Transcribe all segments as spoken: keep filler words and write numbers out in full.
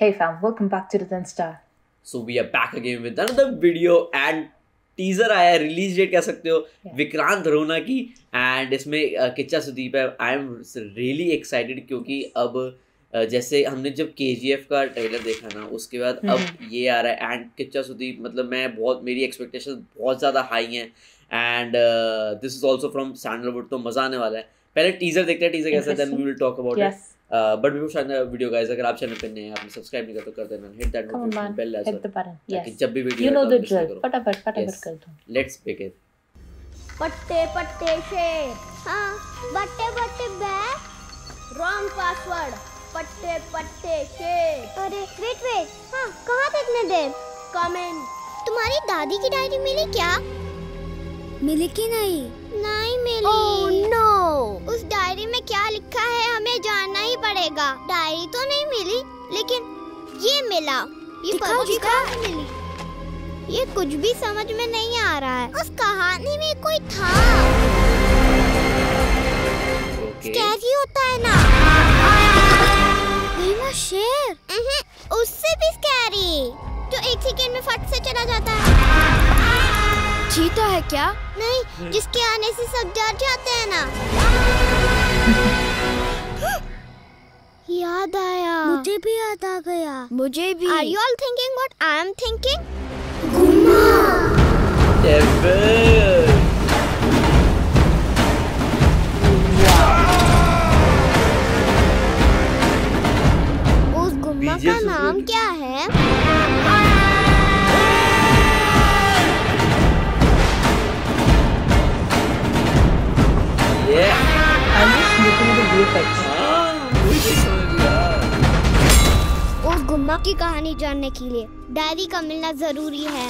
Hey fam, welcome back to The tenth Staar. So we are back again with another video and teaser आया है, release date कह सकते हो yeah. Vikrant रोना की and इसमें किच्चा सुदीप है. I am really excited क्योंकि अब जैसे हमने जब K G F का ट्रेलर देखा ना उसके बाद hmm. अब ये आ रहा है and किच्चा सुदीप मतलब मैं बहुत मेरी एक्सपेक्टेशन बहुत ज़्यादा हाई हैं and uh, this is also from Sandalwood तो मज़ा आने वाला है. पहले टीजर देखते हैं टीजर कैसा है then we will talk about yes. it. But before starting the video guys अगर आप चैनल पे नए हैं आपने सब्सक्राइब नहीं करते तो कर देना hit that notification bell hit the button ताकि जब भी video you know the drill फटाफट फटाफट कर दो. Let's begin. पट्टे पट्टे शेर हां बट्टे बट्टे बै रॉन्ग पासवर्ड पट्टे पट्टे शेर. अरे वेट वेट हां कहां देखने दे कमेंट. तुम्हारी दादी की डायरी मिली क्या? मिली कि नहीं? नहीं मिली. ओह नो, उस डायरी में क्या लिखा है हमें जानना ही पड़ेगा. डायरी तो नहीं मिली लेकिन ये मिला, ये पजल कहां मिली, ये कुछ भी समझ में नहीं आ रहा है. उस कहानी में कोई था. okay. स्कैरी होता है ना वो शेर, उससे भी स्कैरी जो एक सेकंड में फट से चला जाता है. चीता है क्या? नहीं, जिसके आने से सब डर जाते हैं ना. याद आया, मुझे भी याद आ गया. मुझे भी. Are you all thinking what I am thinking? गुम्मा. उस गुम्मा का नाम क्या है? Yeah. I'm just looking at the blue. ah, उस गुम्मा की कहानी जानने के लिए डायरी का मिलना जरूरी है.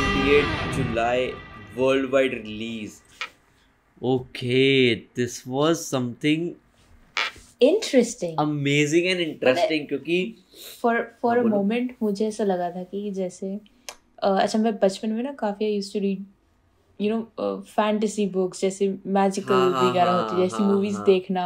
अट्ठाईस जुलाई world wide release. Okay, this was something interesting, amazing and interesting क्योंकि फॉर फॉर अ मोमेंट मुझे ऐसा लगा था कि जैसे uh, अच्छा मैं बचपन में ना काफी I used to read you know fantasy books जैसे मैजिकल वगैरह होती है, जैसी मूवीज देखना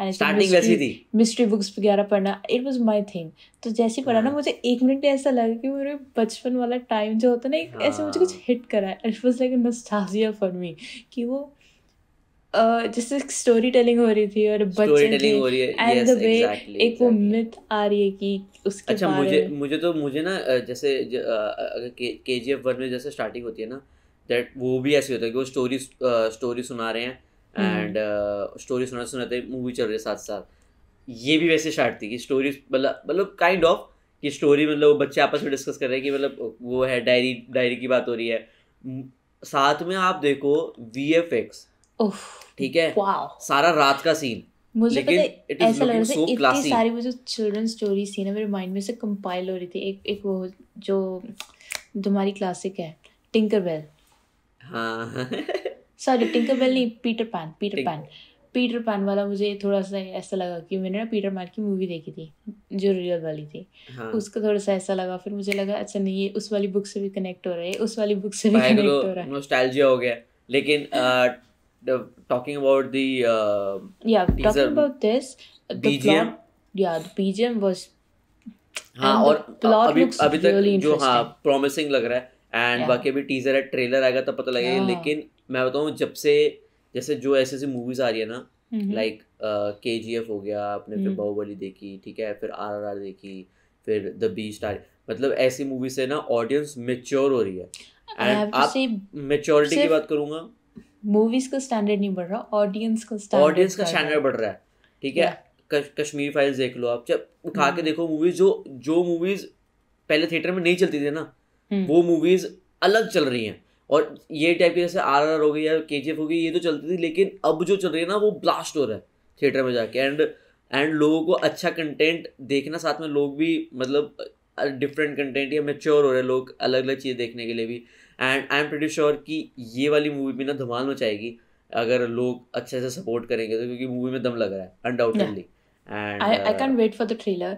एंड स्टार्टिंग वैसी थी, मिस्ट्री बुक्स वगैरह पढ़ना, इट वाज माय थिंग. तो जैसे ही पढ़ा ना मुझे एक मिनट ऐसा लगा कि मेरे बचपन वाला टाइम जो होता ना एक ऐसे मुझे कुछ हिट करा है. It was like a nostalgia for me कि वो जैसे स्टोरी टेलिंग हो रही थी और बच्चे एंड द वे एक वो मिथ आ रही है कि उसके अच्छा मुझे मुझे तो मुझे ना जैसे अगर केजीएफ वन में जैसे स्टार्टिंग होती है ना दैट वो भी ऐसे होता है कि वो स्टोरी स्टोरी सुना रहे हैं एंड स्टोरी सुनाते सुनाते मूवी चल रही है साथ साथ. ये भी वैसे स्टार्ट थी कि स्टोरी मतलब मतलब काइंड ऑफ कि स्टोरी मतलब वो बच्चे आपस में डिस्कस कर रहे हैं कि मतलब वो है डायरी डायरी की बात हो रही है. साथ में आप देखो वी एफ एक्स, ठीक है, सारा रात का सीन. मुझे पता है ऐसा लग रहा था इतनी सारी वो जो चिल्ड्रन स्टोरी सीन है मेरे माइंड में से कंपाइल हो रही थी. एक एक वो जो तुम्हारी क्लासिक है टिंकर बेल. हाँ सॉरी टिंकर बेल नहीं, Peter Pan. Peter Pan Peter Pan वाला मुझे थोड़ा सा ऐसा लगा कि मैंने ना पीटर पैन की मूवी देखी थी जो रियल वाली थी. हाँ. उसको थोड़ा सा ऐसा लगा. फिर मुझे लगा अच्छा नहीं ये उस वाली बुक से भी कनेक्ट हो रहा है, उस वाली बुक से भी कनेक्ट हो रहा है, नॉस्टैल्जिया हो गया. लेकिन टॉकिंग अबाउट द या टॉकिंग अबाउट दिस बीजीएम या द बीजीएम वाज हां और अभी अभी तक जो हां प्रॉमिसिंग लग रहा है एंड yeah. बाकी भी टीजर है, ट्रेलर आएगा तब पता लगेगा. yeah. लेकिन मैं बताऊँ जब से जैसे जो ऐसे ऐसी मूवीज आ रही है ना लाइक केजीएफ हो गया आपने, mm-hmm. फिर बाहुबली देखी, ठीक है, फिर आरआरआर देखी, फिर द बीस्ट आ रही, मतलब ऐसी मूवी से ना ऑडियंस मेच्योर हो रही है. एंड आप मेच्योरिटी की बात करूँगा, मूवीज का स्टैंडर्ड नहीं बढ़ रहा, ऑडियंस का स्टैंडर्ड ऑडियंस का स्टैंडर्ड बढ़ रहा है. ठीक है, कश्मीर फाइल्स देख लो आप, जब उठा के देखो मूवीज जो जो मूवीज पहले थिएटर में नहीं चलती थी ना वो मूवीज अलग चल रही हैं. और ये टाइप की जैसे आरआरआर हो गई या केजीएफ हो गई ये तो चलती थी लेकिन अब जो चल रही है ना वो ब्लास्ट हो रहा है थिएटर में जाके. एंड एंड लोगों को अच्छा कंटेंट देखना, साथ में लोग भी मतलब डिफरेंट कंटेंट या मैच्योर हो रहे हैं लोग अलग अलग चीज़ें देखने के लिए भी. And I am pretty sure कि ये वाली मूवी भी ना धमाल मचाएगी अगर लोग अच्छे से सपोर्ट करेंगे तो, क्योंकि मूवी में दम लग रहा है undoubtedly. And I I can wait for the trailer.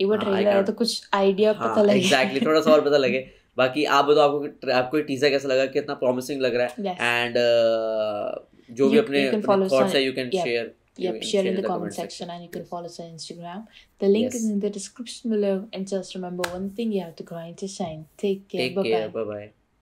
एक बार ट्रेलर आया तो कुछ आइडिया पता लगे, एग्जैक्टली थोड़ा सा और पता लगे. बाकी आप बताओ आपको आपको टीजर कैसा लगा, कितना प्रॉमिसिंग लग रहा है एंड yes. uh, जो you, भी अपने थॉट्स है you can share Yep, share in the, the comment section, section and you can yes. follow us on Instagram. The link yes. is in the description below. And just remember one thing, you have to grind to shine. Take care. Take bye care. Bye bye.